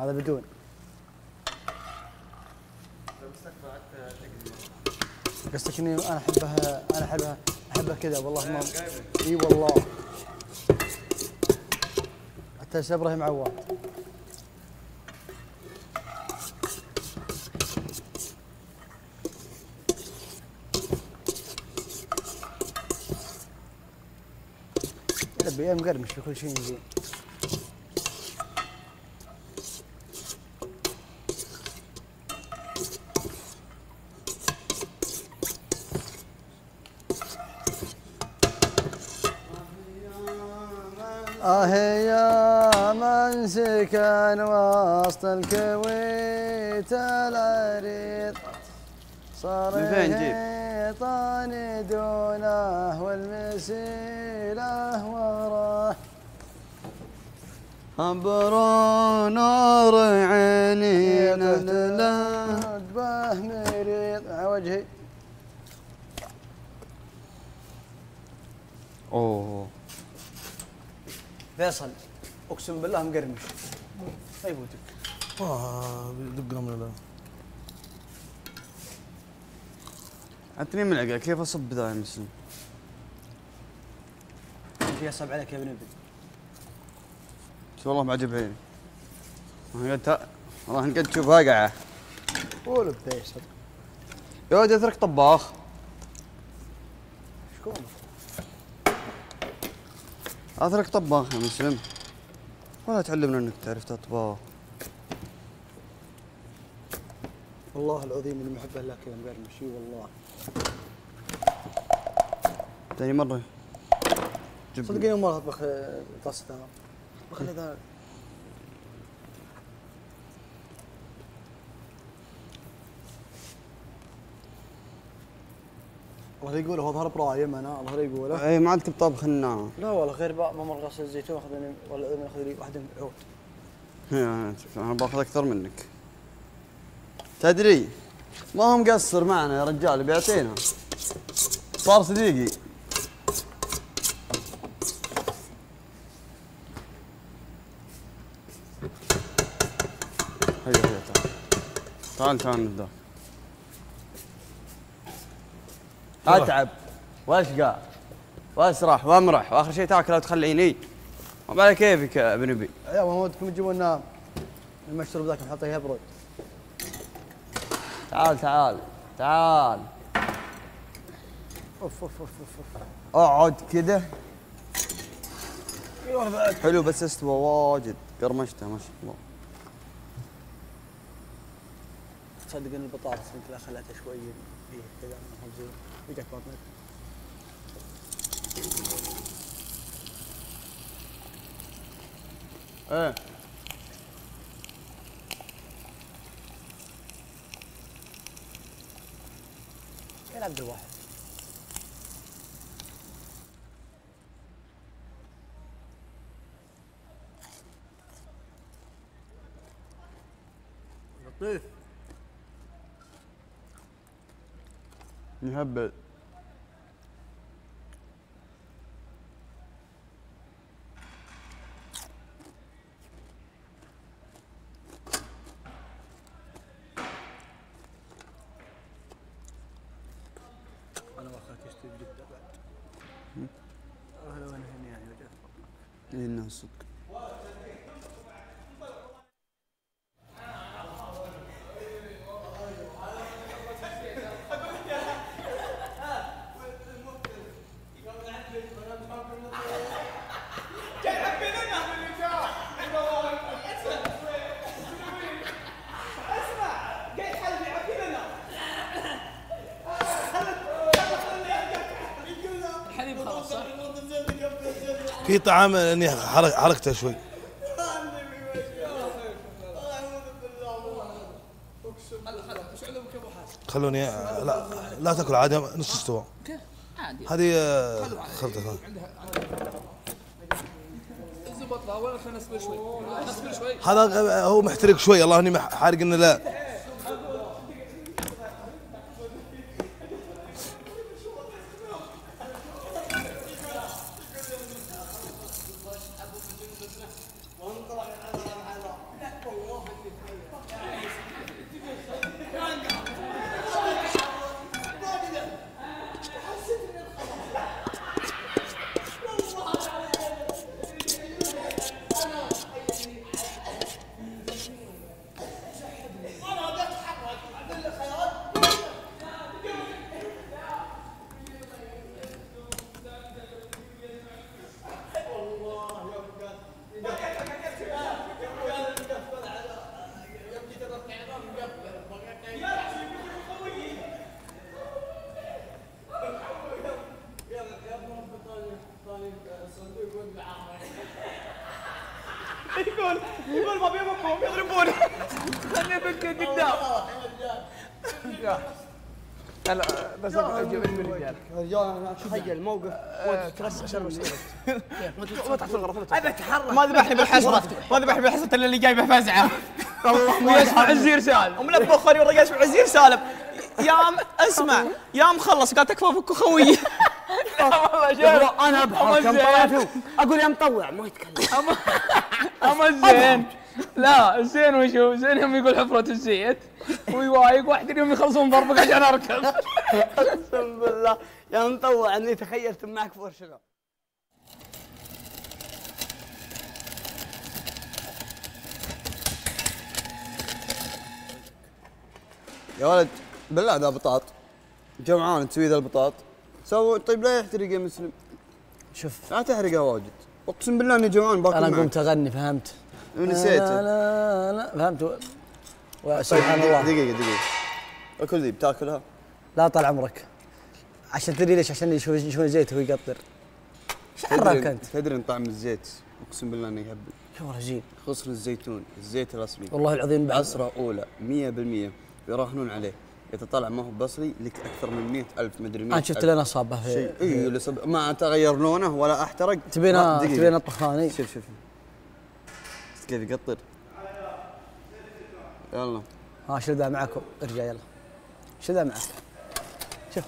هذا بدون. قصدك اني انا احبها، انا احبها كذا والله. ما اي والله حتى شبره معوات. يا مقرمش في كل شيء زين. آه يا من سكن وسط الكويت العريض، صار الشيطان دونه والمسيله وراه. أبرو نور عيني نبله به مريض على وجهي. أوه فيصل اقسم بالله مقرمش. اي بوتك دق رمله. اعطني ملعقه كيف اصب ذا يا مسلم؟ كيف اصب عليك يا ابن ابن؟ شو والله ما عجب عيني. راح نقعد تشوفها قاعه. قول بفيصل يا ولد اترك طباخ. شكون؟ اترك طباخ يا مسلم، ولا تعلمنا انك تعرف تطبخ. والله العظيم اني ما احبه الا كذا مقرمش. اي والله ثاني مره صدقني ما اطبخ طاسه تمام. بخلي ذا الله يقوله، هو ظهر برايم انا الله يقوله. اي ما عاد كنت طابخ لنا. لا والله غير ما مر غسل الزيتون اخذني والله اخذ لي واحده من العود. انا باخذ اكثر منك. تدري ما هو مقصر معنا يا رجال، بيعطينا صار صديقي. هيا هيا تعال تعال تعال نبدا. اتعب واشقى واسرح وامرح واخر شيء تاكل وتخليني. ما على كيفك يا ابن ابي. ايوه ودكم تجيبون لنا المشروب ذاك نحطه فيها برود. تعال تعال تعال. اوف اوف اوف اوف. اقعد كذا. ايوه بعد حلو بس استوى واجد. قرمشته ما شاء الله. تصدق ان البطاطس يمكن خليتها شوي فيها كذا ما هو زين. يجيك بطنك. ايه يا عبد الواحد. لطيف يهبل. انا واخاك اشتري جدة بعد. اهلا وانا هني يعني رجعت فضلك. اي انه صدق. في طعام اني حركته شوي. خلوني لا تاكل عادي نص استوى. عادي هذه خلطه ثانيه. زبطها ولا خلينا نصبر شوي. هذا هو محترق شوي الله اني حارق انه لا. يقول ما بيضربهم يضربون. خليني افكر قدام. هلا بس جبت الرجال. الرجال تخيل الموقف وتترس عشان ما تحصل غرفه. ابي اتحرك. ما ذبحني بالحسبه، ما ذبحني بالحسبه الا اللي جايبه فزعه. والله يسمع عزير سالم. وملبخني والرجال يسمع عزير سالم. يام اسمع يام خلص قال تكفى فكوا خويه. والله انا ابحر كم طلعته اقول يا مطوع ما يتكلم. اما زين لا زين وشو زين هم يقول حفرة الزيت ويوايق واحد اليوم يخلصون ضربك عشان اركب. اقسم بالله يا مطوع اني تخيلت معك فرشة. يا ولد بالله ذا بطاط جوعان تسوي ذا البطاط سووا. طيب لا يحترق يا مسلم. شوف لا تحرقها واجد اقسم بالله اني جوعان باكل. انا قمت اغني فهمت نسيت. لا لا لا فهمت سبحان الله. دقيقة اكل ذي بتاكلها؟ لا طال عمرك عشان تدري ليش؟ عشان يشوفون زيت وهو يقطر. ايش عراك انت؟ تدري ان طعم الزيت اقسم بالله انه يهبل. شو رجيل خصر الزيتون الزيت الاصلي والله العظيم بعصره اولى 100% يراهنون عليه. إذا طلع ما هو بصري لك أكثر من 100,000 مدري 100,000. أنا شفت لنا صابه شيء إيه ما تغير لونه ولا أحترق. تبينا الطخاني. شوف كيف يقطر. يلا ها شو ذا معكم ارجع يلا شو ذا معك. شوف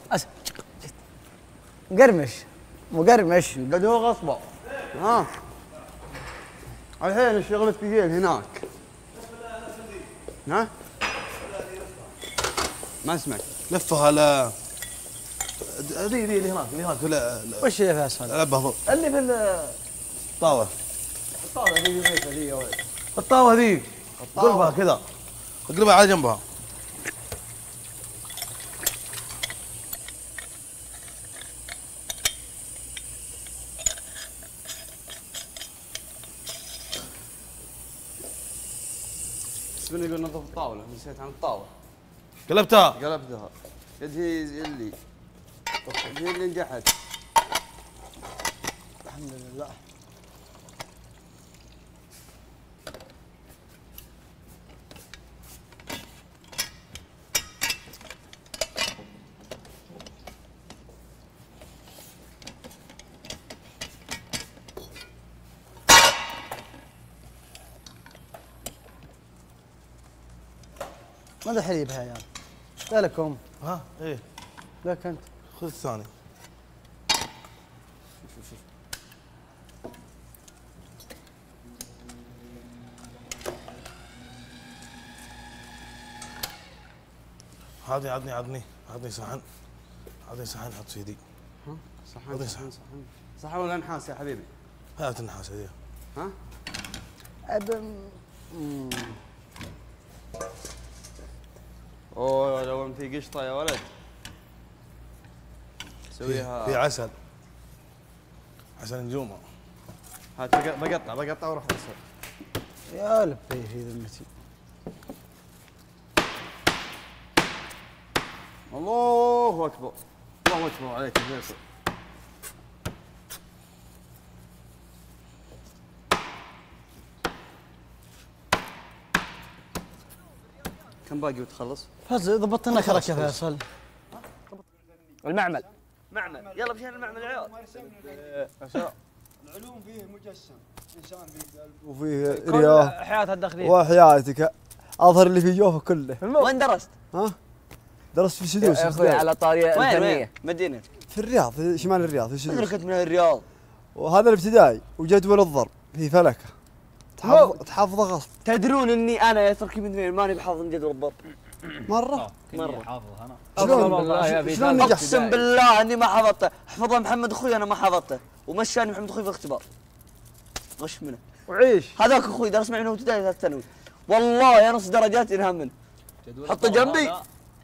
مقرمش مقرمش قد هو غصبه. ها الحين الشغل الثقيل هناك. ها ما اسمعك لفها على ذي اللي هناك ولا وش اللي فيها اسهل؟ لبها اللي في الطاوه. الطاوه ذي يا ولد. الطاوه ذي قلبها كذا اقلبها على جنبها. بس من يقول نظف الطاوله نسيت عن الطاوله. قلبتها يدي اللي نجحت الحمد لله. ماذا حليبها يا يعني؟ لكم ها ايه لك انت خذ الثاني. شوف هذه عطني صحن. حط في يدي صحن ولا نحاس يا حبيبي؟ هات النحاس هذه. ها اوه لو في قشطه يا ولد سويها في عسل نجومه. هات بقطع واروح اسوي. يا لبي في ذمتي. الله اكبر الله اكبر عليك يا فيصل. كم باقي وتخلص؟ فاز ضبطت لنا كرك يا فيصل. المعمل يلا مشينا المعمل يا عيال. العلوم فيه مجسم انسان فيه قلب وفيه رياح حياتها الداخليه وحياتك اظهر اللي في جوفه كله. وين درست؟ ها؟ درست في سدوس يا اخوي. على طاريه الفنيه مدينه في الرياض في شمال الرياض في سدوس. كنت من الرياض وهذا الابتدائي وجدول الضرب في فلكه تحافظه غصب. تدرون اني انا يا تركي من ذمير ماني بحافظ جدول الضرب مرة حافظه انا. شلون اقسم بالله اني ما حفظته. حفظه محمد اخوي انا ما حفظته ومشاني محمد اخوي في الاختبار غش منه وعيش. هذاك اخوي درس معي من ابتدائي ثالث ثانوي والله ينص درجاتي انهم منه. حطه جنبي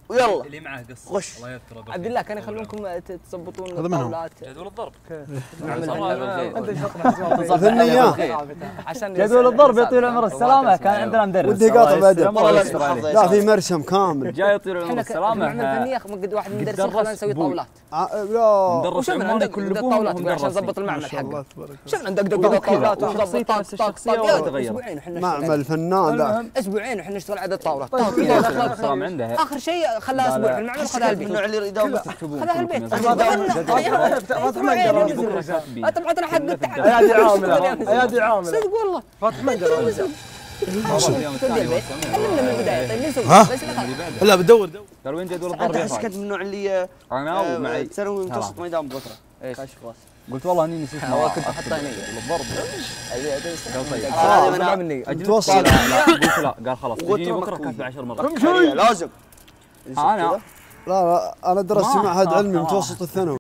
ويلا اللي معاه قصه غش الله يستر. عبد الله كان يخلونكم تظبطون الطاولات جدول الضرب عشان جدول الضرب يا طويل العمر السلامه. كان عندنا مدرس ودي قاطع بعدين لا في مرشم كامل جاي طويل العمر السلامه. احنا فنيه قد واحد مدرسين خلينا نسوي طاولات وشلنا عندك كل طاولات عشان نظبط المعمل حقه. شلنا عندك دق طاولات ونظبط طاقه اسبوعين احنا معمل فنان ذاك اسبوعين احنا نشتغل عدد طاولات اخر شيء خلاها اسبوع المعمل خذها البيت. النوع اللي يداوم خذها البيت واضح ما يدري طبعتنا حق التحدي. ايادي عامل ايادي عامل صدق والله فاطمه خلينا من البدايه. طيب نسوي بس لا بدور دور ترى وين جدول الضرب يا فاطمه. من النوع اللي انا ومعي ثانوي متوسط ما يداوم بوتره كشف راس. قلت والله اني نسيت انا كنت احطها هنا الضرب هذا مني متوسط. قلت لا قال خلاص تجيني بكره كف 10 مرات لازم. انا لا انا درست مع احد علمي متوسط الثانوي.